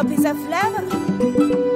Chopyzeflavorbeats.